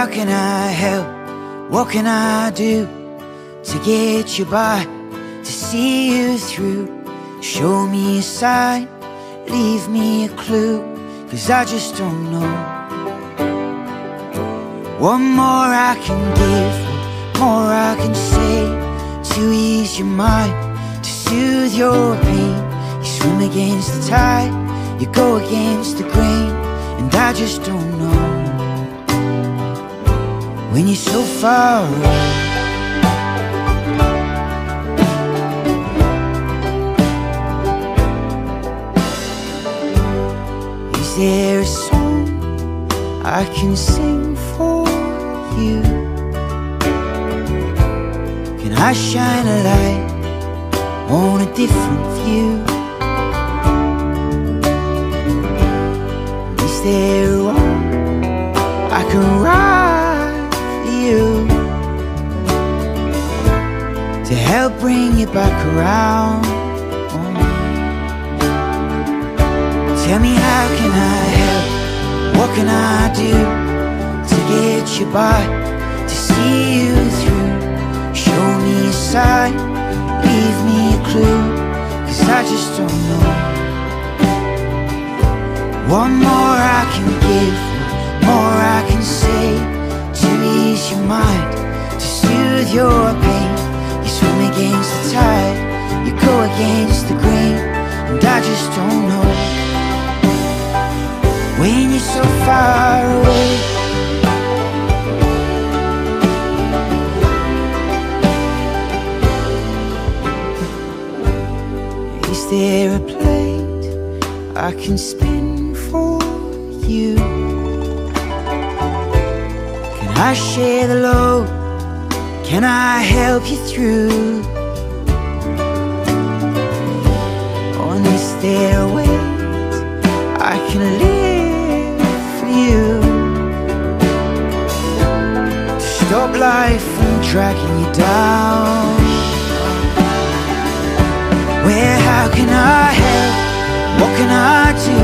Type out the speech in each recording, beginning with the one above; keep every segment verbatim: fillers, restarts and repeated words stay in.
How can I help? What can I do to get you by, to see you through? Show me a sign, leave me a clue, 'cause I just don't know. What more I can give, what more I can say, to ease your mind, to soothe your pain. You swim against the tide, you go against the grain, and I just don't know when you're so far away. Is there a song I can sing for you? Can I shine a light on a different view? Is there a wrong I can write for you to help bring you back around? Tell me, how can I help? What can I do to get you by, to see you through? Show me a sign, leave me a clue, 'cause I just don't know. What more I can give, what more I can say, to ease your mind, to soothe your pain. You swim against the tide, you go against the grain, and I just don't know when you're so far away. Is there a plate I can spin for you? Can I share the load? Can I help you through? Or is there a way I can live you to stop life from dragging you down? Where, how can I help? What can I do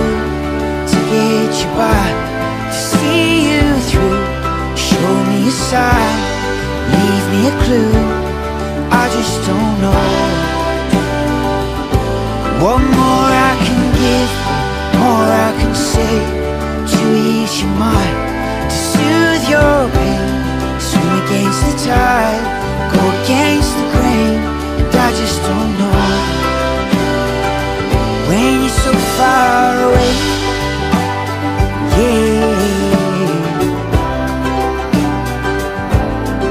to get you by, to see you through? Show me a sign, leave me a clue, I just don't know. What more I can give, what more I can say, to ease your mind, to soothe your pain. Swim against the tide, go against the grain, and I just don't know when you're so far away. Yeah,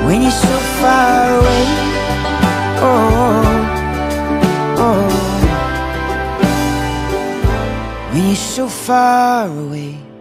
when you're so far away. Oh, oh, when you're so far away.